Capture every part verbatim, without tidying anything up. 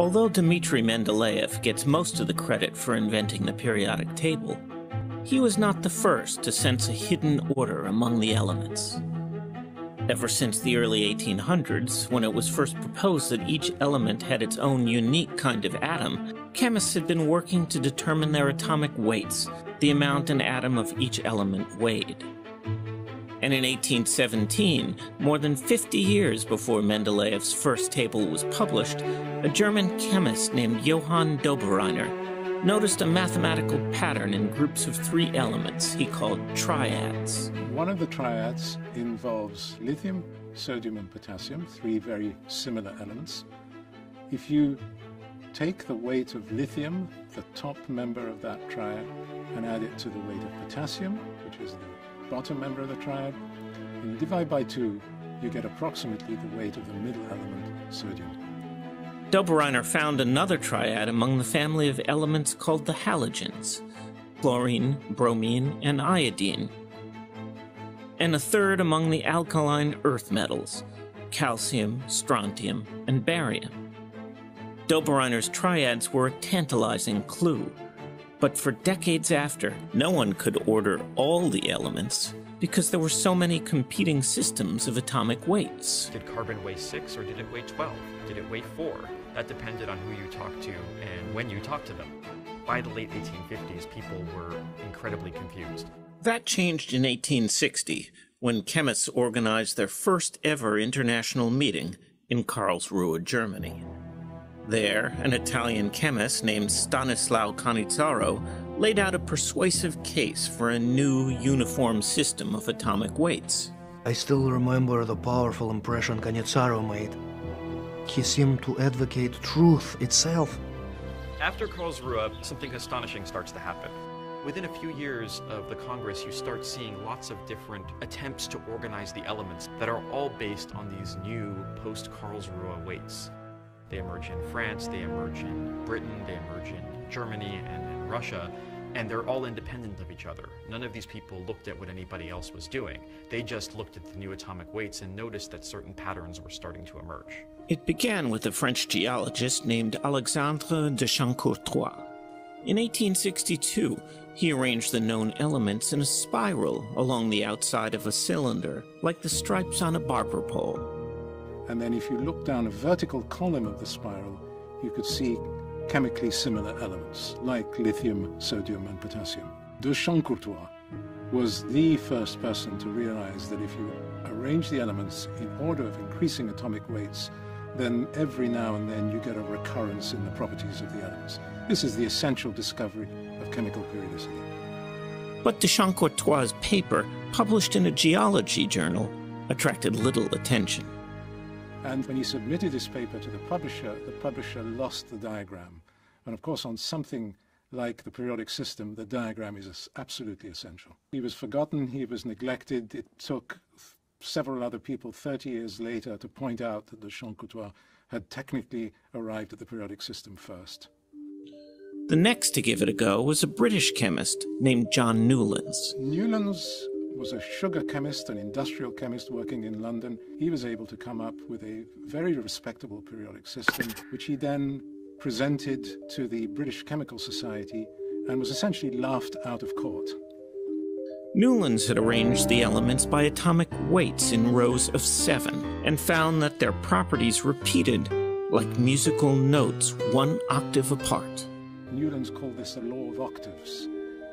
Although Dmitri Mendeleev gets most of the credit for inventing the periodic table, he was not the first to sense a hidden order among the elements. Ever since the early eighteen hundreds, when it was first proposed that each element had its own unique kind of atom, chemists had been working to determine their atomic weights, the amount an atom of each element weighed. And in eighteen seventeen, more than fifty years before Mendeleev's first table was published, a German chemist named Johann Döbereiner noticed a mathematical pattern in groups of three elements he called triads. One of the triads involves lithium, sodium, and potassium, three very similar elements. If you take the weight of lithium, the top member of that triad, and add it to the weight of potassium, which is the bottom member of the triad, and you divide by two, you get approximately the weight of the middle element, sodium. Döbereiner found another triad among the family of elements called the halogens, chlorine, bromine, and iodine, and a third among the alkaline earth metals, calcium, strontium, and barium. Döbereiner's triads were a tantalizing clue, but for decades after, no one could order all the elements because there were so many competing systems of atomic weights. Did carbon weigh six or did it weigh twelve? Did it weigh four? That depended on who you talked to and when you talked to them. By the late eighteen fifties, people were incredibly confused. That changed in eighteen sixty, when chemists organized their first ever international meeting in Karlsruhe, Germany. There, an Italian chemist named Stanislao Cannizzaro laid out a persuasive case for a new uniform system of atomic weights. I still remember the powerful impression Cannizzaro made. He seemed to advocate truth itself. After Karlsruhe, something astonishing starts to happen. Within a few years of the Congress, you start seeing lots of different attempts to organize the elements that are all based on these new post-Karlsruhe weights. They emerge in France, they emerge in Britain, they emerge in Germany and in Russia, and they're all independent of each other. None of these people looked at what anybody else was doing. They just looked at the new atomic weights and noticed that certain patterns were starting to emerge. It began with a French geologist named Alexandre de Chancourtois. In eighteen sixty-two, he arranged the known elements in a spiral along the outside of a cylinder, like the stripes on a barber pole. And then if you look down a vertical column of the spiral, you could see chemically similar elements, like lithium, sodium, and potassium. De Chancourtois was the first person to realize that if you arrange the elements in order of increasing atomic weights, then every now and then you get a recurrence in the properties of the elements. This is the essential discovery of chemical periodicity. But de Chancourtois' paper, published in a geology journal, attracted little attention. And when he submitted his paper to the publisher, the publisher lost the diagram. And of course, on something like the periodic system, the diagram is absolutely essential. He was forgotten, he was neglected. It took several other people thirty years later to point out that de Chancourtois had technically arrived at the periodic system first. The next to give it a go was a British chemist named John Newlands. Newlands was a sugar chemist, an industrial chemist working in London. He was able to come up with a very respectable periodic system, which he then presented to the British Chemical Society and was essentially laughed out of court. Newlands had arranged the elements by atomic weights in rows of seven and found that their properties repeated like musical notes one octave apart. Newlands called this the law of octaves.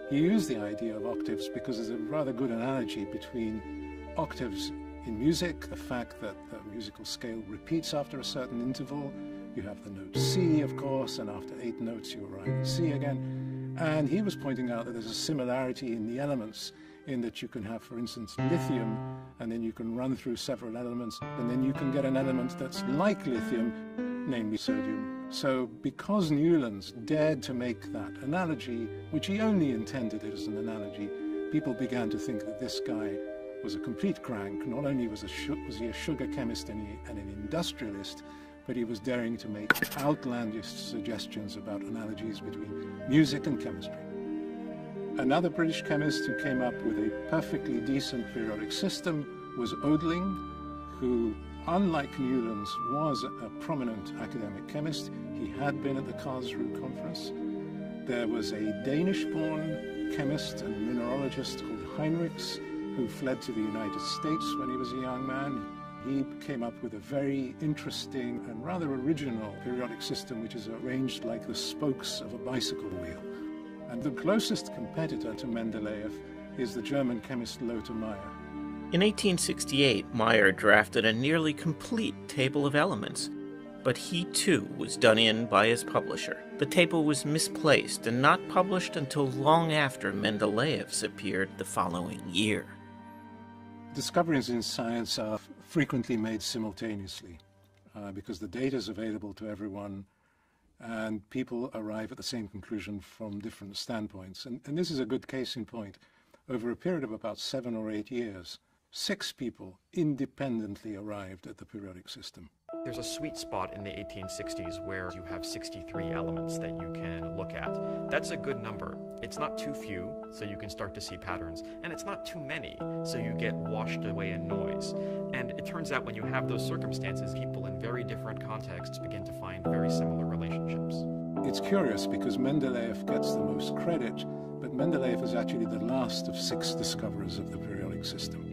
He used the idea of octaves because there's a rather good analogy between octaves in music, the fact that the musical scale repeats after a certain interval. You have the note C, of course, and after eight notes you arrive at C again. And he was pointing out that there's a similarity in the elements, in that you can have, for instance, lithium, and then you can run through several elements, and then you can get an element that's like lithium, namely sodium. So because Newlands dared to make that analogy, which he only intended it as an analogy, people began to think that this guy was a complete crank. Not only was, a was he a sugar chemist and, he, and an industrialist, but he was daring to make outlandish suggestions about analogies between music and chemistry. Another British chemist who came up with a perfectly decent periodic system was Odling, who, unlike Newlands, was a prominent academic chemist. He had been at the Karlsruhe conference. There was a Danish-born chemist and mineralogist called Heinrichs who fled to the United States when he was a young man. He came up with a very interesting and rather original periodic system which is arranged like the spokes of a bicycle wheel. And the closest competitor to Mendeleev is the German chemist Lothar Meyer. In eighteen sixty-eight, Meyer drafted a nearly complete table of elements, but he too was done in by his publisher. The table was misplaced and not published until long after Mendeleev's appeared the following year. Discoveries in science are frequently made simultaneously uh, because the data is available to everyone and people arrive at the same conclusion from different standpoints. And, and this is a good case in point. Over a period of about seven or eight years, six people independently arrived at the periodic system. There's a sweet spot in the eighteen sixties where you have sixty-three elements that you can look at. That's a good number. It's not too few, so you can start to see patterns, and it's not too many, so you get washed away in noise. And it turns out when you have those circumstances, people in very different contexts begin to find very similar relationships. It's curious because Mendeleev gets the most credit, but Mendeleev is actually the last of six discoverers of the periodic system.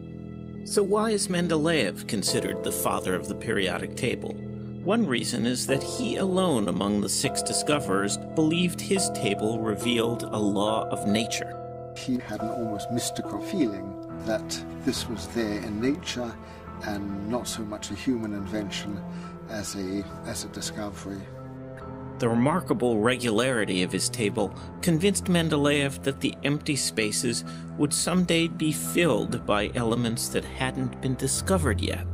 So why is Mendeleev considered the father of the periodic table? One reason is that he alone among the six discoverers believed his table revealed a law of nature. He had an almost mystical feeling that this was there in nature and not so much a human invention as a, as a discovery. The remarkable regularity of his table convinced Mendeleev that the empty spaces would someday be filled by elements that hadn't been discovered yet.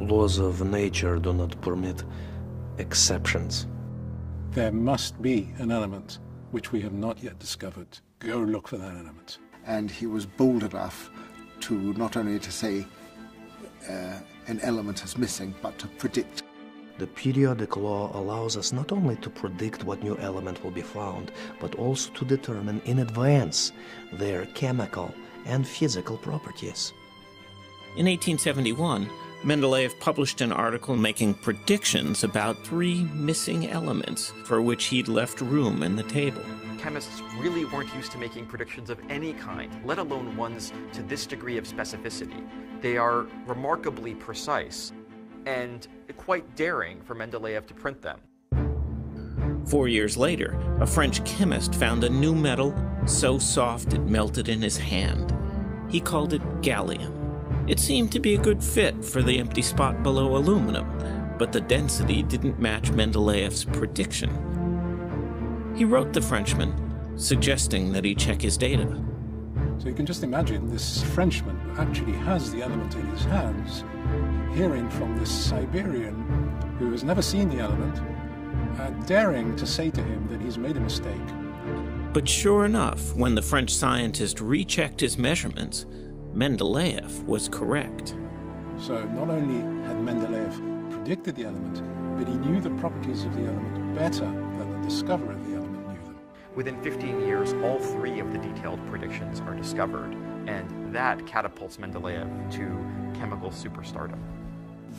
Laws of nature do not permit exceptions. There must be an element which we have not yet discovered. Go look for that element. And he was bold enough to not only to say uh, an element is missing, but to predict. The periodic law allows us not only to predict what new element will be found, but also to determine in advance their chemical and physical properties. In eighteen seventy-one, Mendeleev published an article making predictions about three missing elements for which he'd left room in the table. Chemists really weren't used to making predictions of any kind, let alone ones to this degree of specificity. They are remarkably precise and quite daring for Mendeleev to print them. Four years later, a French chemist found a new metal so soft it melted in his hand. He called it gallium. It seemed to be a good fit for the empty spot below aluminum, but the density didn't match Mendeleev's prediction. He wrote the Frenchman, suggesting that he check his data. So you can just imagine this Frenchman actually has the element in his hands, hearing from this Siberian who has never seen the element, uh, daring to say to him that he's made a mistake. But sure enough, when the French scientist rechecked his measurements, Mendeleev was correct. So not only had Mendeleev predicted the element, but he knew the properties of the element better than the discoverer of the element knew them. Within fifteen years, all three of the detailed predictions are discovered, and that catapults Mendeleev to chemical superstardom.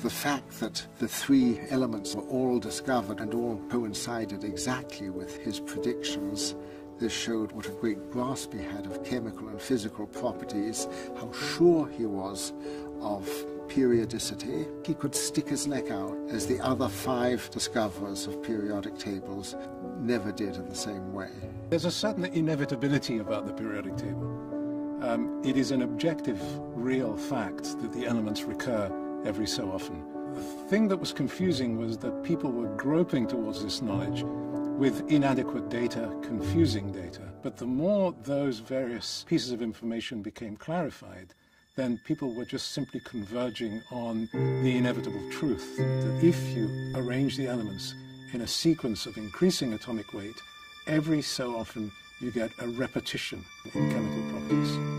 The fact that the three elements were all discovered and all coincided exactly with his predictions, this showed what a great grasp he had of chemical and physical properties, how sure he was of periodicity. He could stick his neck out, as the other five discoverers of periodic tables never did in the same way. There's a certain inevitability about the periodic table. Um, it is an objective, real fact that the elements recur every so often. The thing that was confusing was that people were groping towards this knowledge with inadequate data, confusing data. But the more those various pieces of information became clarified, then people were just simply converging on the inevitable truth that if you arrange the elements in a sequence of increasing atomic weight, every so often you get a repetition in chemical properties.